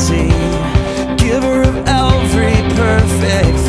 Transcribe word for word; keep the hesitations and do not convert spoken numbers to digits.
seventeen, giver of every perfect